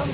Black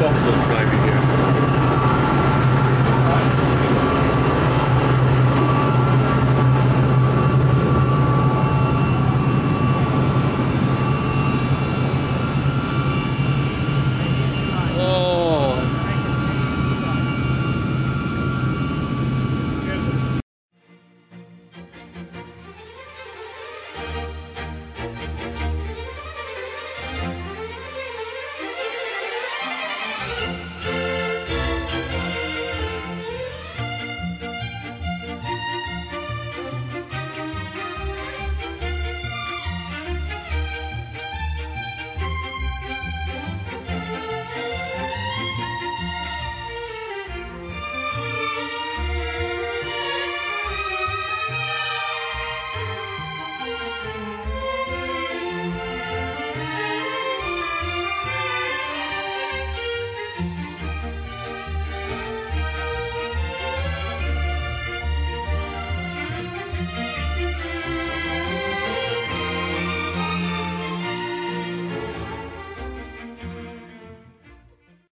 boxes maybe here.